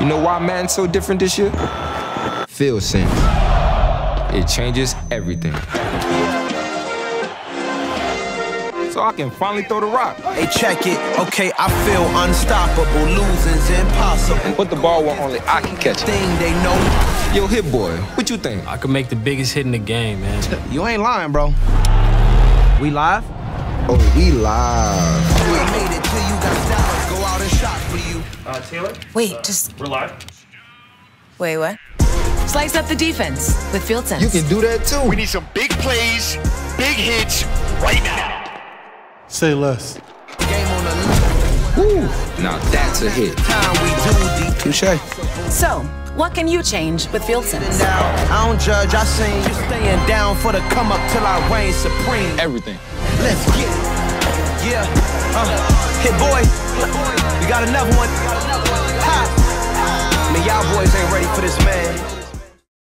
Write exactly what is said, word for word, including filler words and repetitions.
You know why Madden's so different this year? Field Sense. It changes everything. So I can finally throw the rock. Hey, check it. Okay, I feel unstoppable. Losing's impossible. Put the ball where only I can catch it. Thing they know. Yo, hit boy, what you think? I could make the biggest hit in the game, man. You ain't lying, bro. We live? Oh, we live. We made it till you got down. Uh, Taylor? Wait, uh, just... We're live. Wait, what? Slice up the defense with Field Sense. You can do that, too. We need some big plays, big hits, right now. Say less. Game on the... Woo! Now that's a hit. Touché. So, what can you change with Field Sense? I don't judge, I seen you staying down for the come-up till I reign supreme. Everything. Let's get it. Yeah. Uh, hit boy. You got another one.